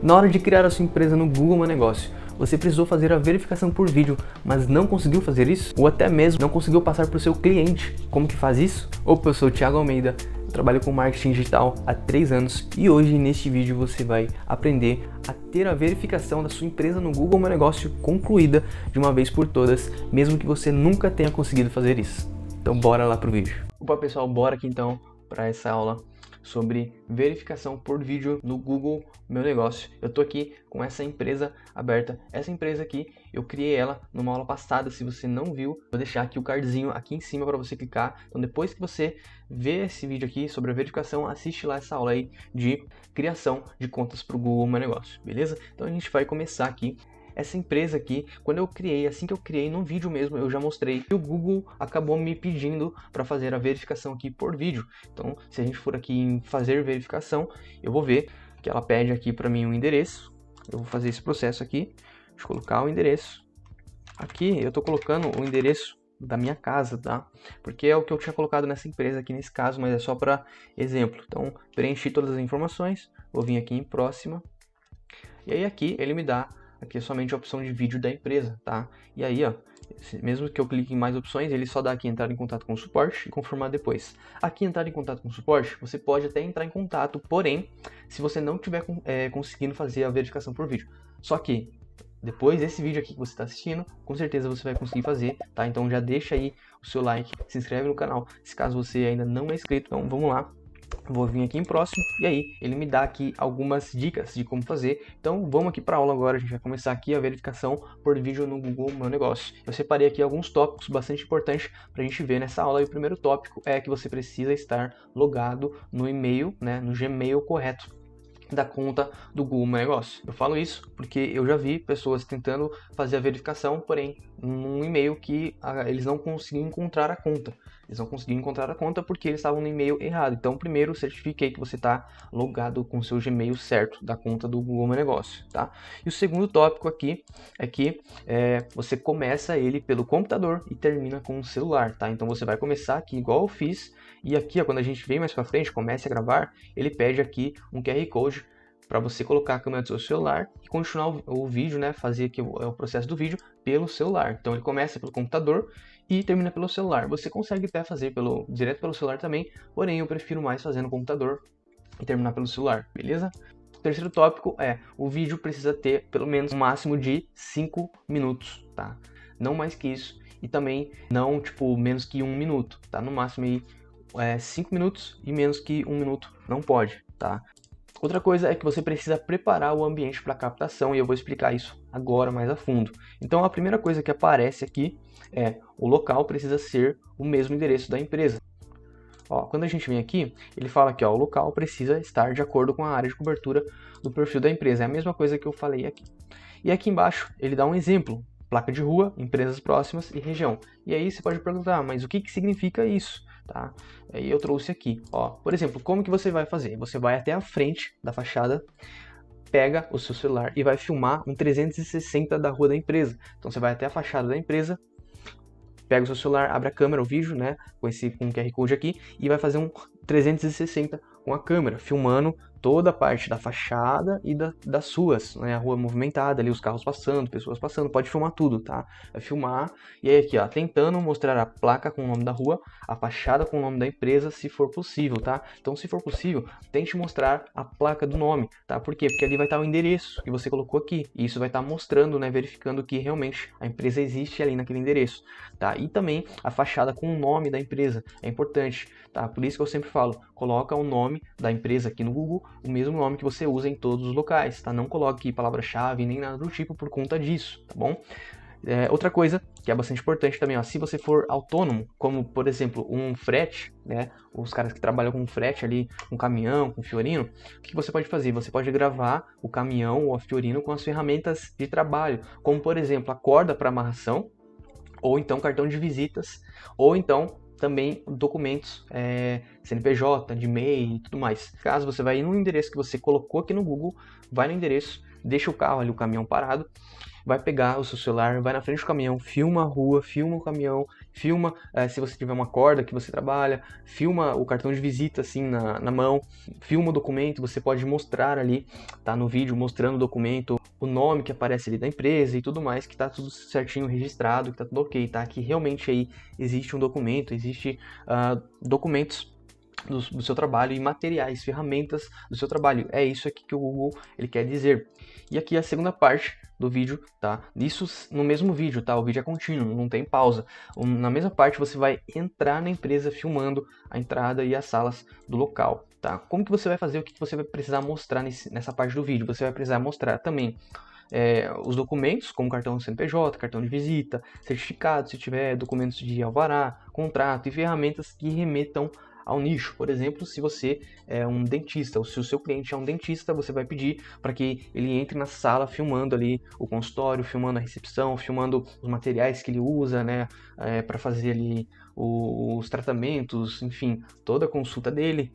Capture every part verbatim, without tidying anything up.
Na hora de criar a sua empresa no Google Meu Negócio, você precisou fazer a verificação por vídeo, mas não conseguiu fazer isso? Ou até mesmo não conseguiu passar para o seu cliente? Como que faz isso? Opa, eu sou o Thiago Almeida, eu trabalho com marketing digital há três anos e hoje neste vídeo você vai aprender a ter a verificação da sua empresa no Google Meu Negócio concluída de uma vez por todas, mesmo que você nunca tenha conseguido fazer isso. Então bora lá pro vídeo. Opa pessoal, bora aqui então para essa aula sobre verificação por vídeo no Google Meu Negócio. Eu tô aqui com essa empresa aberta. Essa empresa aqui, eu criei ela numa aula passada. Se você não viu, vou deixar aqui o cardzinho aqui em cima para você clicar. Então depois que você vê esse vídeo aqui sobre a verificação, assiste lá essa aula aí de criação de contas para o Google Meu Negócio, beleza? Então a gente vai começar aqui. Essa empresa aqui, quando eu criei, assim que eu criei, num vídeo mesmo, eu já mostrei que o Google acabou me pedindo para fazer a verificação aqui por vídeo. Então, se a gente for aqui em fazer verificação, eu vou ver que ela pede aqui para mim um endereço. Eu vou fazer esse processo aqui, de colocar o endereço. Aqui eu estou colocando o endereço da minha casa, tá? Porque é o que eu tinha colocado nessa empresa aqui nesse caso, mas é só para exemplo. Então, preenchi todas as informações, vou vir aqui em próxima. E aí aqui ele me dá... Aqui é somente a opção de vídeo da empresa, tá? E aí, ó, mesmo que eu clique em mais opções, ele só dá aqui entrar em contato com o suporte e confirmar depois. Aqui entrar em contato com o suporte, você pode até entrar em contato, porém, se você não tiver é, conseguindo fazer a verificação por vídeo. Só que, depois desse vídeo aqui que você está assistindo, com certeza você vai conseguir fazer, tá? Então já deixa aí o seu like, se inscreve no canal, se caso você ainda não é inscrito. Então vamos lá. Vou vir aqui em próximo e aí ele me dá aqui algumas dicas de como fazer. Então vamos aqui para a aula agora, a gente vai começar aqui a verificação por vídeo no Google Meu Negócio. Eu separei aqui alguns tópicos bastante importantes para a gente ver nessa aula. E o primeiro tópico é que você precisa estar logado no e-mail, né, no Gmail correto da conta do Google Meu Negócio. Eu falo isso porque eu já vi pessoas tentando fazer a verificação, porém, num e-mail que a, eles não conseguiam encontrar a conta. Eles não conseguiam encontrar a conta porque eles estavam no e-mail errado. Então, primeiro, certifique aí que você está logado com o seu Gmail certo da conta do Google Meu Negócio, tá? E o segundo tópico aqui é que é, você começa ele pelo computador e termina com o celular, tá? Então, você vai começar aqui igual eu fiz. E aqui, ó, quando a gente vem mais para frente, começa a gravar, ele pede aqui um Q R Code para você colocar a câmera do seu celular e continuar o, o vídeo, né? Fazer aqui o, o processo do vídeo pelo celular. Então ele começa pelo computador e termina pelo celular. Você consegue até fazer pelo, direto pelo celular também, porém eu prefiro mais fazer no computador e terminar pelo celular, beleza? O terceiro tópico é, o vídeo precisa ter pelo menos um máximo de cinco minutos, tá? Não mais que isso e também não, tipo, menos que um minuto, tá? No máximo aí É, cinco minutos e menos que um minuto não pode, tá? Outra coisa é que você precisa preparar o ambiente para captação e eu vou explicar isso agora mais a fundo. Então a primeira coisa que aparece aqui é o local precisa ser o mesmo endereço da empresa. Ó, quando a gente vem aqui, ele fala que ó, o local precisa estar de acordo com a área de cobertura do perfil da empresa. É a mesma coisa que eu falei aqui. E aqui embaixo ele dá um exemplo. Placa de rua, empresas próximas e região. E aí você pode perguntar, mas o que, que significa isso? Tá? Aí eu trouxe aqui, ó. Por exemplo, como que você vai fazer? Você vai até a frente da fachada, pega o seu celular e vai filmar um trezentos e sessenta da rua da empresa. Então você vai até a fachada da empresa, pega o seu celular, abre a câmera, o vídeo, né? Com esse com o Q R Code aqui e vai fazer um trezentos e sessenta com a câmera, filmando toda a parte da fachada e da, das ruas, né? A rua movimentada, ali os carros passando, pessoas passando, pode filmar tudo, tá? Vai filmar, e aí aqui, ó, tentando mostrar a placa com o nome da rua, a fachada com o nome da empresa, se for possível, tá? Então, se for possível, tente mostrar a placa do nome, tá? Por quê? Porque ali vai estar o endereço que você colocou aqui, e isso vai estar mostrando, né, verificando que realmente a empresa existe ali naquele endereço, tá? E também a fachada com o nome da empresa, é importante, tá? Por isso que eu sempre falo, coloca o nome da empresa aqui no Google, o mesmo nome que você usa em todos os locais, tá? Não coloque palavra-chave nem nada do tipo por conta disso, tá bom? É, outra coisa que é bastante importante também, ó, se você for autônomo, como por exemplo um frete, né? Os caras que trabalham com frete ali, com caminhão, com fiorino, o que você pode fazer? Você pode gravar o caminhão ou a fiorino com as ferramentas de trabalho, como por exemplo a corda para amarração, ou então cartão de visitas, ou então também documentos é, C N P J, de Gmail e tudo mais. Caso você vai no endereço que você colocou aqui no Google, vai no endereço, deixa o carro ali, o caminhão parado, vai pegar o seu celular, vai na frente do caminhão, filma a rua, filma o caminhão, filma é, se você tiver uma corda que você trabalha, filma o cartão de visita assim na, na mão, filma o documento, você pode mostrar ali, tá, no vídeo, mostrando o documento, o nome que aparece ali da empresa e tudo mais, que tá tudo certinho registrado, que tá tudo ok, tá? Que realmente aí existe um documento, existe uh, documentos Do, do seu trabalho e materiais, ferramentas do seu trabalho. É isso aqui que o Google ele quer dizer. E aqui a segunda parte do vídeo, tá? Isso no mesmo vídeo, tá? O vídeo é contínuo, não tem pausa. Na mesma parte você vai entrar na empresa filmando a entrada e as salas do local, tá? Como que você vai fazer? O que você vai precisar mostrar nesse, nessa parte do vídeo? Você vai precisar mostrar também É, os documentos, como cartão C N P J, cartão de visita, certificado, se tiver documentos de alvará, contrato e ferramentas que remetam ao nicho. Por exemplo, se você é um dentista, ou se o seu cliente é um dentista, você vai pedir para que ele entre na sala filmando ali o consultório, filmando a recepção, filmando os materiais que ele usa, né, é, para fazer ali os tratamentos, enfim, toda a consulta dele.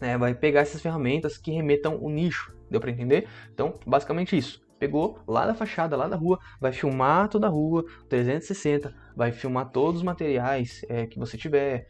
É, vai pegar essas ferramentas que remetam o nicho. Deu para entender? Então, basicamente isso. Pegou lá da fachada, lá da rua, vai filmar toda a rua, trezentos e sessenta, vai filmar todos os materiais é, que você tiver,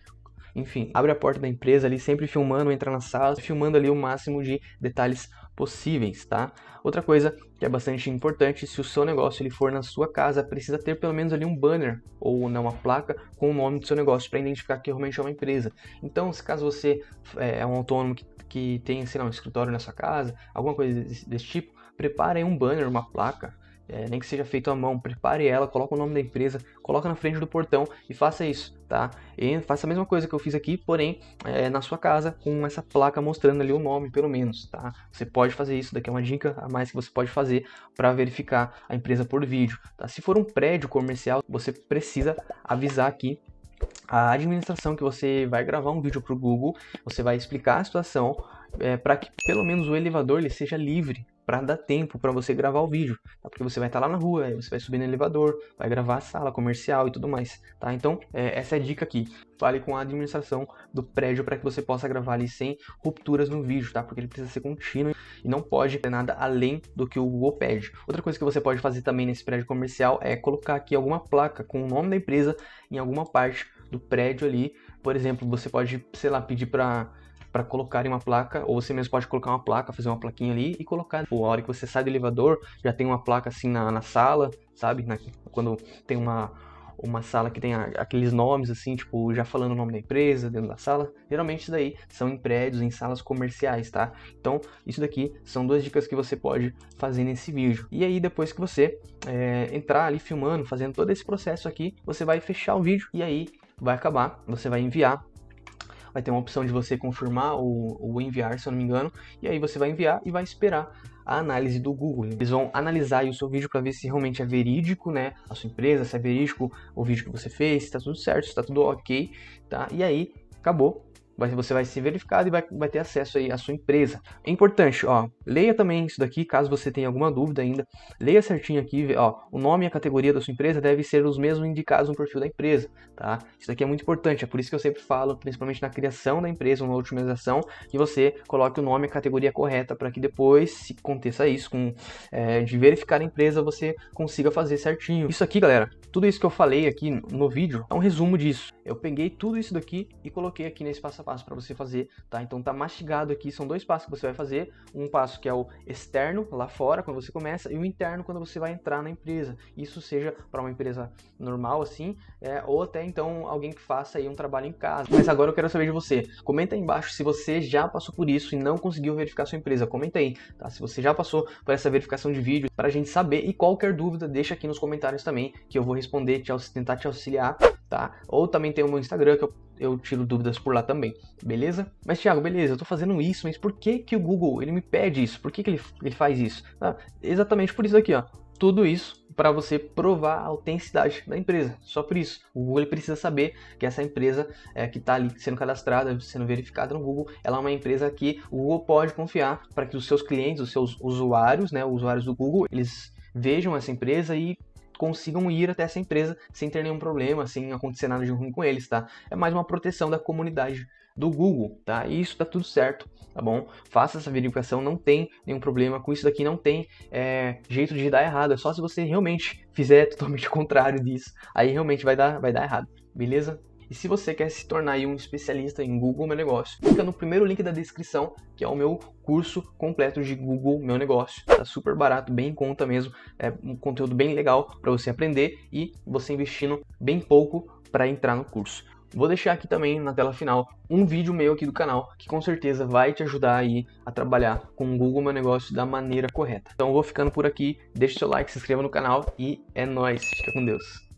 enfim, abre a porta da empresa ali, sempre filmando, entra na sala, filmando ali o máximo de detalhes possíveis, tá? Outra coisa que é bastante importante, se o seu negócio ele for na sua casa, precisa ter pelo menos ali um banner ou né, uma placa com o nome do seu negócio para identificar que realmente é uma empresa. Então, se caso você é um autônomo que, que tem, sei lá, um escritório na sua casa, alguma coisa desse, desse tipo, prepare um banner, uma placa, é, nem que seja feito à mão, prepare ela, coloca o nome da empresa, coloca na frente do portão e faça isso, tá? E faça a mesma coisa que eu fiz aqui, porém, é, na sua casa, com essa placa mostrando ali o nome, pelo menos, tá? Você pode fazer isso, daqui é uma dica a mais que você pode fazer para verificar a empresa por vídeo, tá? Se for um prédio comercial, você precisa avisar aqui a administração que você vai gravar um vídeo para o Google, você vai explicar a situação, é, para que pelo menos o elevador ele seja livre, para dar tempo para você gravar o vídeo, tá? Porque você vai estar lá na rua, aí você vai subir no elevador, vai gravar a sala comercial e tudo mais, tá? Então, é, essa é a dica aqui. Fale com a administração do prédio para que você possa gravar ali sem rupturas no vídeo, tá? Porque ele precisa ser contínuo e não pode ter nada além do que o Google pede. Outra coisa que você pode fazer também nesse prédio comercial é colocar aqui alguma placa com o nome da empresa em alguma parte do prédio ali. Por exemplo, você pode, sei lá, pedir para... para colocar em uma placa, ou você mesmo pode colocar uma placa, fazer uma plaquinha ali e colocar. Pô, a hora que você sai do elevador, já tem uma placa assim na, na sala, sabe? Na, quando tem uma, uma sala que tem a, aqueles nomes assim, tipo, já falando o nome da empresa dentro da sala. Geralmente isso daí são em prédios, em salas comerciais, tá? Então, isso daqui são duas dicas que você pode fazer nesse vídeo. E aí, depois que você é, entrar ali filmando, fazendo todo esse processo aqui, você vai fechar o vídeo e aí vai acabar, você vai enviar. Vai ter uma opção de você confirmar ou, ou enviar, se eu não me engano. E aí você vai enviar e vai esperar a análise do Google. Eles vão analisar aí o seu vídeo para ver se realmente é verídico, né? A sua empresa, se é verídico o vídeo que você fez, se tá tudo certo, se tá tudo ok, tá? E aí, acabou. Você vai ser verificado e vai, vai ter acesso aí à sua empresa. É importante, ó, leia também isso daqui, caso você tenha alguma dúvida ainda. Leia certinho aqui, ó, o nome e a categoria da sua empresa devem ser os mesmos indicados no perfil da empresa, tá? Isso daqui é muito importante, é por isso que eu sempre falo, principalmente na criação da empresa, na otimização, que você coloque o nome e a categoria correta para que depois, se aconteça isso, com, é, de verificar a empresa, você consiga fazer certinho. Isso aqui, galera, tudo isso que eu falei aqui no vídeo, é um resumo disso. Eu peguei tudo isso daqui e coloquei aqui nesse passo a passo para você fazer, tá? Então tá mastigado aqui, são dois passos que você vai fazer, um passo que é o externo, lá fora, quando você começa, e o interno, quando você vai entrar na empresa, isso seja para uma empresa normal, assim, é, ou até então alguém que faça aí um trabalho em casa. Mas agora eu quero saber de você, comenta aí embaixo se você já passou por isso e não conseguiu verificar sua empresa, comenta aí, tá? Se você já passou por essa verificação de vídeo, para a gente saber, e qualquer dúvida, deixa aqui nos comentários também, que eu vou responder, te, tentar te auxiliar, tá? Ou também tem o meu Instagram, que eu eu tiro dúvidas por lá também, beleza? Mas Thiago, beleza, eu tô fazendo isso, mas por que que o Google, ele me pede isso? Por que que ele, ele faz isso? Ah, exatamente por isso aqui, ó, tudo isso para você provar a autenticidade da empresa, só por isso. O Google ele precisa saber que essa empresa é, que está ali sendo cadastrada, sendo verificada no Google, ela é uma empresa que o Google pode confiar para que os seus clientes, os seus usuários, né, os usuários do Google, eles vejam essa empresa e consigam ir até essa empresa sem ter nenhum problema, sem acontecer nada de ruim com eles, tá? É mais uma proteção da comunidade do Google, tá? E isso tá tudo certo, tá bom? Faça essa verificação, não tem nenhum problema com isso daqui, não tem é, jeito de dar errado, é só se você realmente fizer totalmente o contrário disso, aí realmente vai dar, vai dar errado. beleza? E se você quer se tornar aí um especialista em Google Meu Negócio, clica no primeiro link da descrição, que é o meu curso completo de Google Meu Negócio. Tá super barato, bem em conta mesmo, é um conteúdo bem legal para você aprender e você investindo bem pouco para entrar no curso. Vou deixar aqui também na tela final um vídeo meu aqui do canal que com certeza vai te ajudar aí a trabalhar com o Google Meu Negócio da maneira correta. Então eu vou ficando por aqui, deixa o seu like, se inscreva no canal e é nóis, fica com Deus.